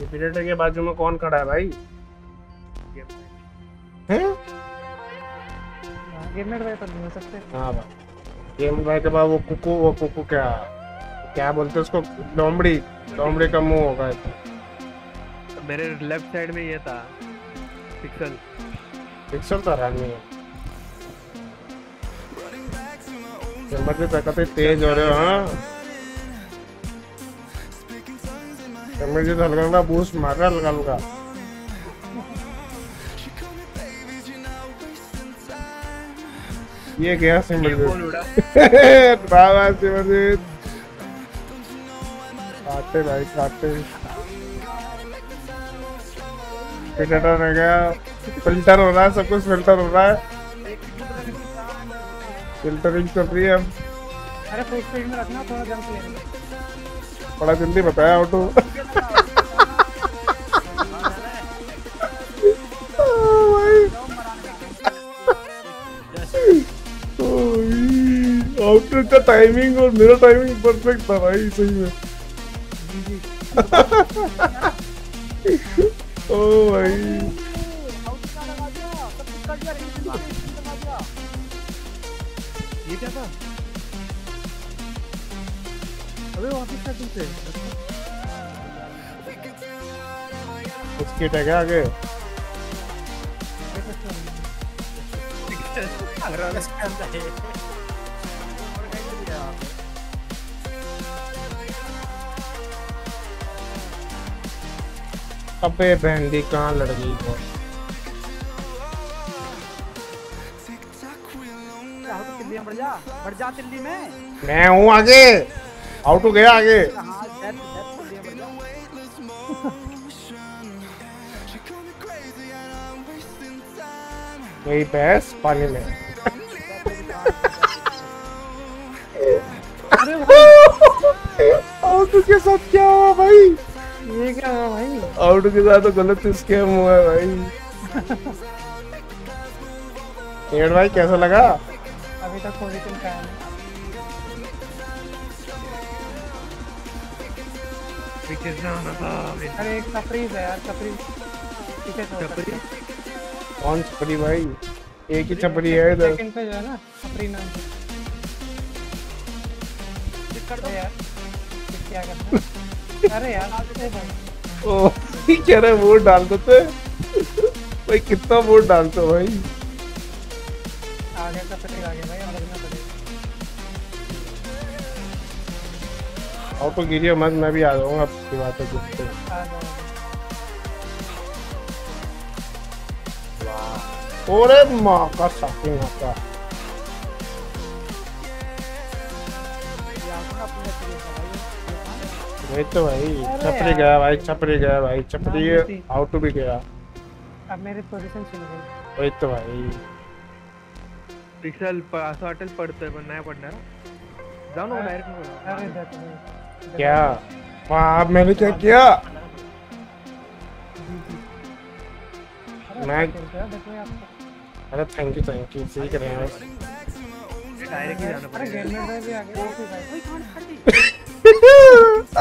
Refrigerator के बाजू में कौन खड़ा है भाई? गेमर भाई तो नहीं हो सकते। हाँ भाई गेमर भाई के बाद वो कुकू क्या बोलते हैं उसको, लोमड़ी का मुंह होगा। तो मेरे लेफ्ट साइड में ये था पिक्सल तो रहा नहीं है। गेमर जी तेज हो रहे हो। हाँ गेमर जी तो हल्का बूस्ट मार रहा हल्का। ये गया सिमरजीत। बाबा सिमरजीत काटे भाई काटे। फिल्टर हो गया, फिल्टर हो रहा है, सब कुछ फिल्टर हो रहा है। फिल्टरिंग कर रही है। अरे फुल स्पीड में रखना, थोड़ा जंप लेना। बड़ा जल्दी बताया ऑटो। आउटर का टाइमिंग और मेरा टाइमिंग परफेक्ट था भाई सही में। ओ भाई ये क्या था? अबे वापस कर तुमसे उसके टैग आगे अबे बहंदी कहाँ लड़ गई? बढ़ जा तिल्ली में मैं हूँ आगे। आउट हो गया आगे। भैंस पानी में। आउट के साथ क्या हुआ भाई? ये क्या हुआ भाई? आउट के साथ तो गलत स्कैम हुआ है भाई। एड भाई कैसा लगा? अभी तक कोई तुम काम अरे एक सरप्राइज है यार। सरप्राइज कौन छपरी भाई? एक ही छपरी है इधर। सेकंड पे जो है ना छपरी नाम से क्लिक कर दो यार। क्या करना है? अरे यार आते भाई। ओ क्या रे वोट डाल देते भाई। कितना वोट डालते भाई? आगे का पकड़ आ गया भाई। हम लगना पड़ेगा। ऑटो गिरियो मत, मैं भी आ जाऊंगा आपकी बात पे। आ जाओ। ओरे माँ का शॉपिंग होता है तो भाई। छपरी गया भाई। आउट भी गया। अब मेरी पोजीशन चली गई। वही तो भाई पिक्सल पासवर्ड पढ़ते बनना पड़ना है। जाओ ना डायरेक्ट। क्या वहाँ मैंने क्या किया? मैं अरे थैंक यू सही कर रहे हैं। डायरेक्ट ही जाना पड़ेगा।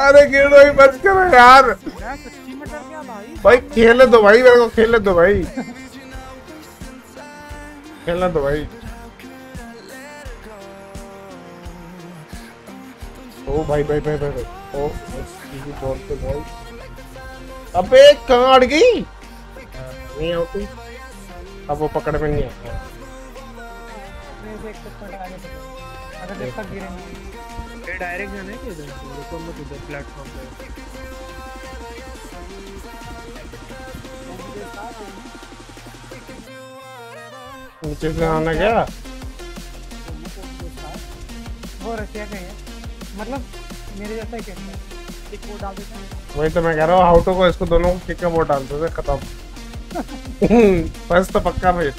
अरे गेम भाई बच करो यार भाई। खेलने दो भाई। ओ भाई ओ बॉल पे भाई। अबे कहाँ अड़ गई? नहीं होती अब वो पकड़ में नहीं आता। अगर इसका गिरेंगे डायरेक्ट जाना है कि इधर रुको मत उधर प्लेटफार्म पे नीचे से आना। क्या वो रशिया का है? मतलब मेरे जैसा ही कहता है एक वोट डाल देता है। वही तो मैं कह रहा हूँ हाउटो को इसको दोनों को किक का वोट डालते थे खत्म। बस तो पक्का भाई।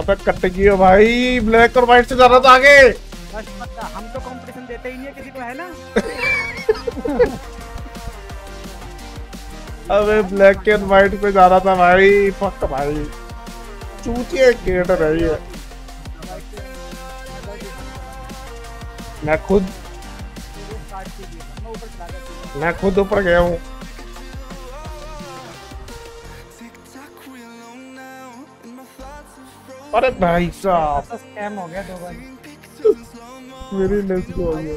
अबे कट गया भाई। ब्लैक और व्हाइट से जा रहा था आगे। बस पक्का हम तो कंपटीशन देते ही नहीं है किसी को, है ना। अबे ब्लैक एंड व्हाइट पे जा रहा था भाई। पक्का भाई चूतिया क्रिएट रही है। मैं खुद मैं खुद ऊपर गया हूँ। अरे भाई साहब स्कैम हो गया दो बार। मेरी लेस हो गया।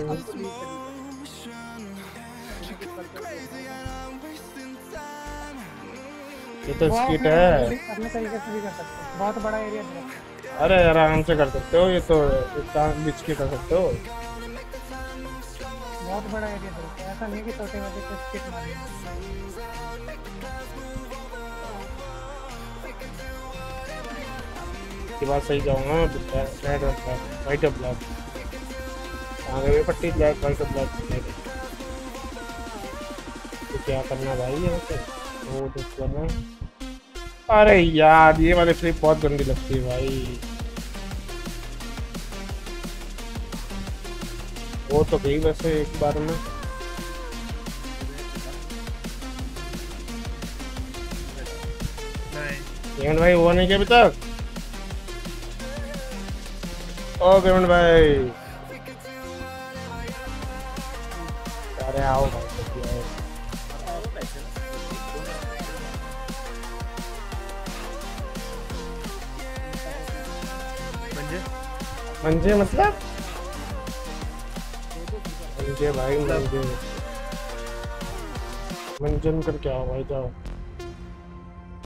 ये तो स्किट है। अपने तरीके से भी कर सकते हो। बहुत बड़ा एरिया है। अरे यार आराम से कर सकते हो, ये तो इतना बीच के कर सकते हो। बहुत बड़ा एरिया है, ऐसा नहीं कि छोटे मोटे स्किट मारें। के बाद सही जाऊंगा मैं। रेड रहता है, वाइट और ब्लैक आगे में पट्टी, ब्लैक वाइट और ब्लैक। तो क्या करना भाई यहाँ पे, वो तो करना। अरे यार ये वाले फ्लिप बहुत गंदी लगती है भाई। वो तो गई वैसे एक बार में। नहीं भाई वो नहीं क्या अभी तक। ओके मन भाई अरे आओ भाई मंजे मंजे मतलब मंजे भाई मंजे मंजन करके आओ भाई जाओ।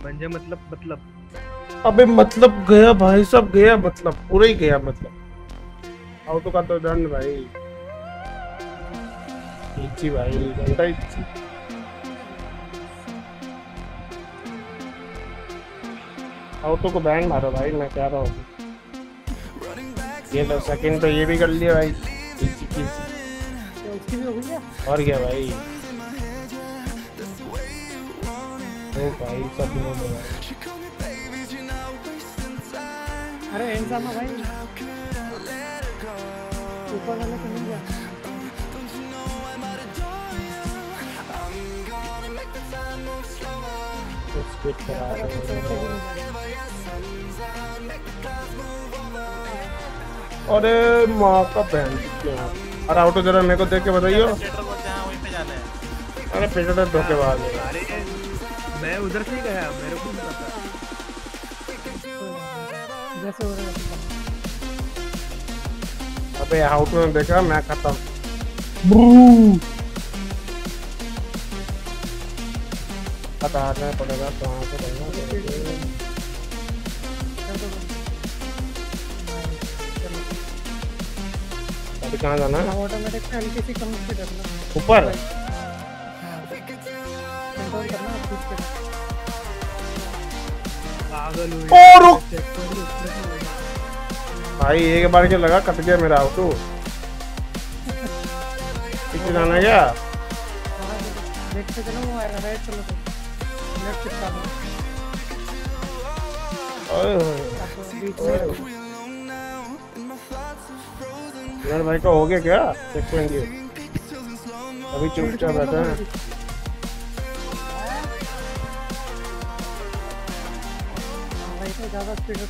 मंजे मतलब अबे मतलब गया भाई सब गया, मतलब पूरा ही गया मतलब। तो का तो दंड भाई इच्छी भाई घंटा इच्छी। ऑटो को बैंड मारो भाई, मैं कह रहा हूँ। ये तो सेकंड तो ये भी कर लिया भाई इच्छी। और क्या भाई तो भाई सब लोग। अरे इंसान भाई ऊपर वाले को नहीं जाता। अरे माँ का बहन और ऑटो जरा मेरे को देख के बताइयो। अरे पेटर धोखेबाज है। मैं उधर से ही गया, मेरे को नहीं पता जैसे हो रहा है। अबे आउट में देखा मैं खत्म। पता नहीं पड़ेगा कहाँ से अभी कहाँ जाना है। ऑटोमेटिक में हल्की सी कम से करना ऊपर कंट्रोल करना खुद से। पागल हुए भाई एक बार के लगा कट गया मेरा ऑटो। कितना जाना क्या देखते चलो वो आएगा राइट। चलो लेफ्ट शिफ्ट कर। ओए यार भाई का हो गया क्या चेक कर दिए। अभी चुपचाप बैठा है। भाई तो ज्यादा स्पीड पे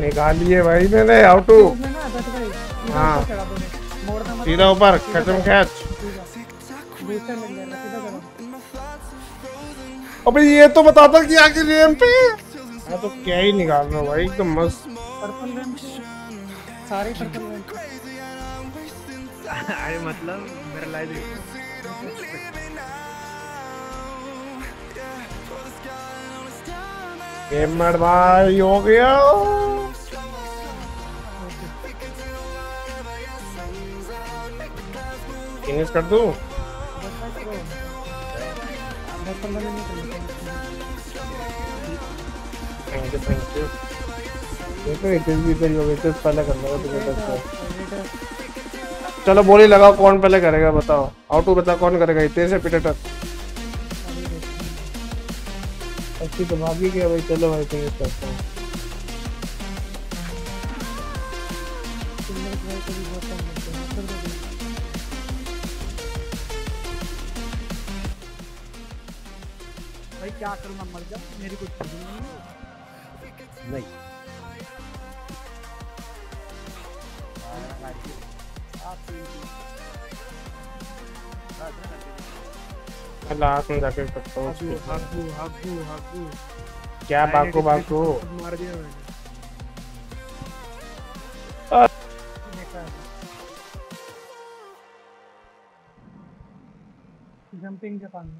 निकालिए भाई मैंने ऑटो। हाँ सीधा ऊपर खत्म कैच। अबे ये तो बताता कि आगे रेम पे मैं तो क्या ही निकाल रहा हूँ भाई एकदम मस्त। पर्पल रेम सारे पर्पल रेम। अरे मतलब मेरा लाइफ गेम में भाई हो गया। फिनिश कर दूं। Thank you. ये तो इंटरव्यू पे लोग इसे पहले करना होगा। चलो बोली लगाओ कौन पहले करेगा बताओ। आउटू बता कौन करेगा इतने से पिटेटर। अच्छी तो भागी गया भाई। चलो भाई फिर करता हूँ। भाई क्या करना मर जा मेरी कुछ नहीं। लास्ट में जाके करता हूँ उसको। क्या बाकू बाकू मार दिया मैंने। जंपिंग के पानी।